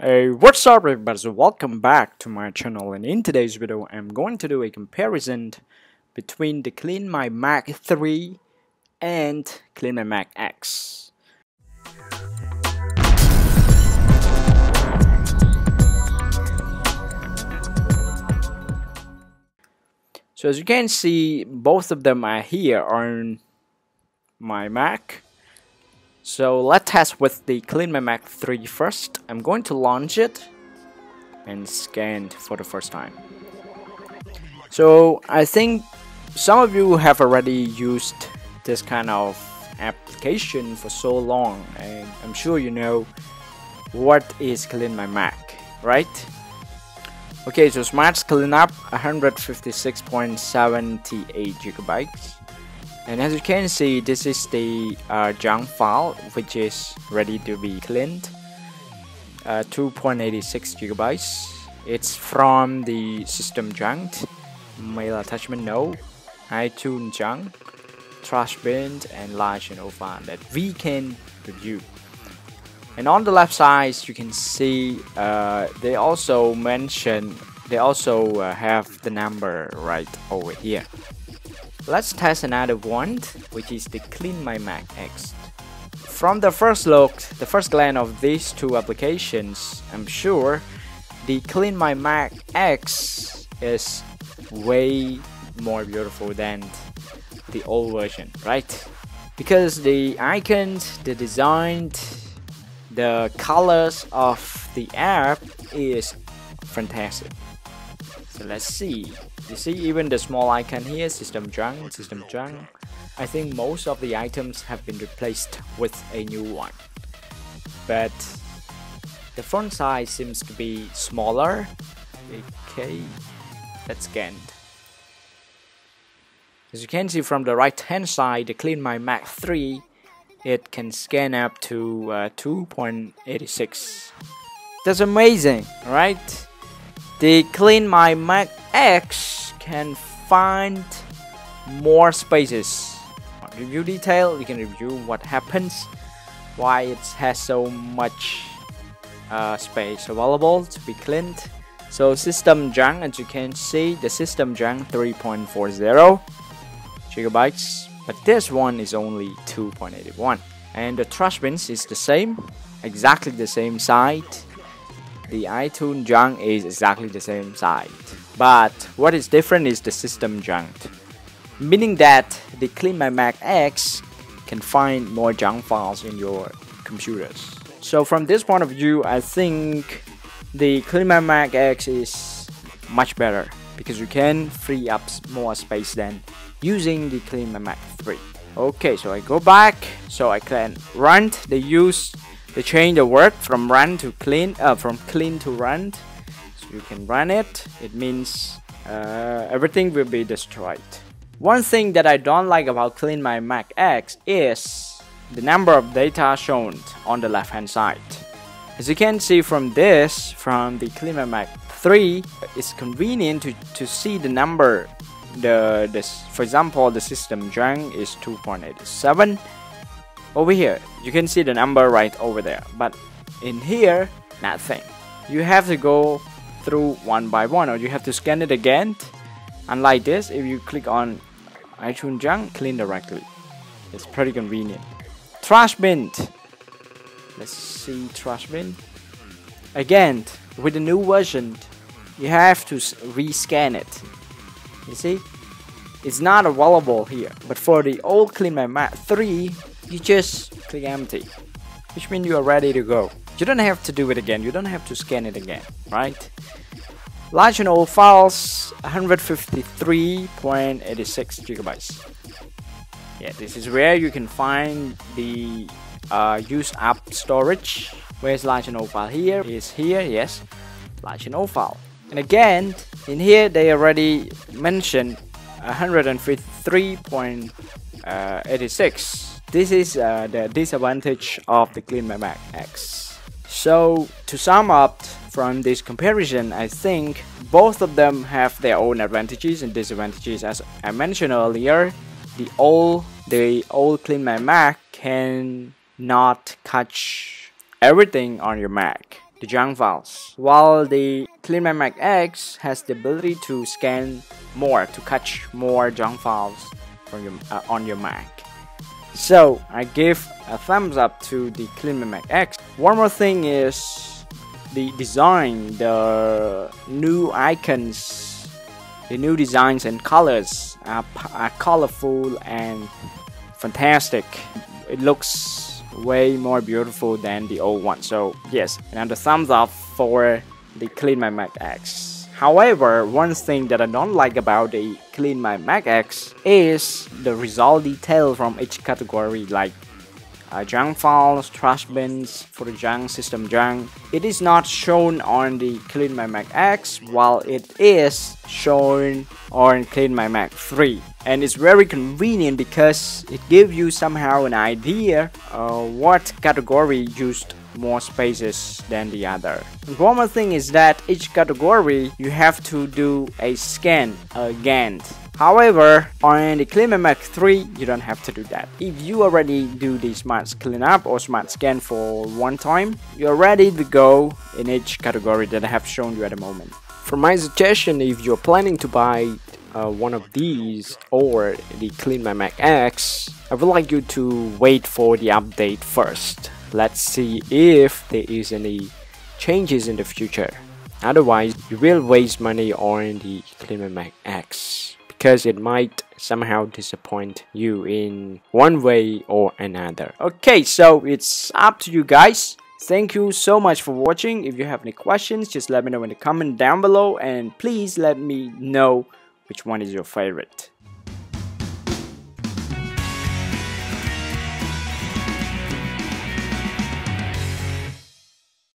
Hey, what's up everybody, so welcome back to my channel, and in today's video I'm going to do a comparison between the CleanMyMac 3 and CleanMyMac X. So as you can see, both of them are here on my Mac. So let's test with the CleanMyMac 3 first. I'm going to launch it and scan for the first time. So I think some of you have already used this kind of application for so long, and I'm sure you know what is CleanMyMac, right? Okay, so Smart's CleanUp 156.78 gigabytes. And as you can see, this is the junk file which is ready to be cleaned, 2.86 gigabytes. It's from the system junk, mail attachment node, iTunes junk, trash bin, and large and file that we can review. And on the left side, you can see they also have the number right over here. Let's test another one, which is the CleanMyMac X. From the first look, the first glance of these two applications, I'm sure the CleanMyMac X is way more beautiful than the old version, right? Because the icons, the design, the colors of the app is fantastic. So let's see. You see, even the small icon here, system junk. I think most of the items have been replaced with a new one. But the font size seems to be smaller. Okay, let's scan. As you can see from the right hand side, the CleanMyMac 3, it can scan up to 2.86. That's amazing, right? The CleanMyMac X can find more spaces. Review detail, you can review what happens, why it has so much space available to be cleaned. So system junk, as you can see, the system junk 3.40 gigabytes, but this one is only 2.81. And the trash bins is the same, exactly the same size. The iTunes junk is exactly the same size, but what is different is the system junk, meaning that the CleanMyMac X can find more junk files in your computers. So from this point of view, I think the CleanMyMac X is much better because you can free up more space than using the CleanMyMac 3. Okay, so I go back, so I can run the use. They change the word from run to clean, from clean to run, so you can run it. It means everything will be destroyed. One thing that I don't like about CleanMyMac X is the number of data shown on the left hand side. As you can see from this, from the CleanMyMac 3, it's convenient to see the number. For example, the system junk is 2.87. Over here, you can see the number right over there, but in here, nothing. You have to go through one by one, or you have to scan it again. Unlike this, if you click on iTunes Junk, clean directly. It's pretty convenient. Trash bin. Let's see trash bin. Again, with the new version, you have to rescan it. You see, it's not available here. But for the old CleanMyMac 3. You just click empty, which means you are ready to go. You don't have to do it again, you don't have to scan it again, right? Large and old files, 153.86 gigabytes. Yeah, this is where you can find the used up storage. Where's large and old file? Here is here, yes, large and old file. And again, in here they already mentioned 153.86. This is the disadvantage of the CleanMyMac X. So to sum up from this comparison, I think both of them have their own advantages and disadvantages. As I mentioned earlier, the old CleanMyMac can not catch everything on your Mac. the junk files, while the CleanMyMac X has the ability to scan more, to catch more junk files from your, on your Mac. So I give a thumbs up to the CleanMyMac X. One more thing is the design, the new icons, the new designs and colors are colorful and fantastic. It looks way more beautiful than the old one. So yes, another thumbs up for the CleanMyMac X. However, one thing that I don't like about the CleanMyMac X is the result detail from each category, like junk files, trash bins for the junk, system junk. It is not shown on the CleanMyMac X, while it is shown on CleanMyMac 3. And it's very convenient because it gives you somehow an idea what category used more spaces than the other. And one more thing is that each category you have to do a scan, a Gantt. However, on the CleanMyMac 3, you don't have to do that. If you already do the smart cleanup or smart scan for one time, you're ready to go in each category that I have shown you at the moment. For my suggestion, if you're planning to buy one of these or the CleanMyMac X, I would like you to wait for the update first. Let's see if there is any changes in the future. Otherwise, you will waste money on the CleanMyMac X because it might somehow disappoint you in one way or another. Okay, so it's up to you guys. Thank you so much for watching. If you have any questions, just let me know in the comment down below, and please let me know which one is your favorite.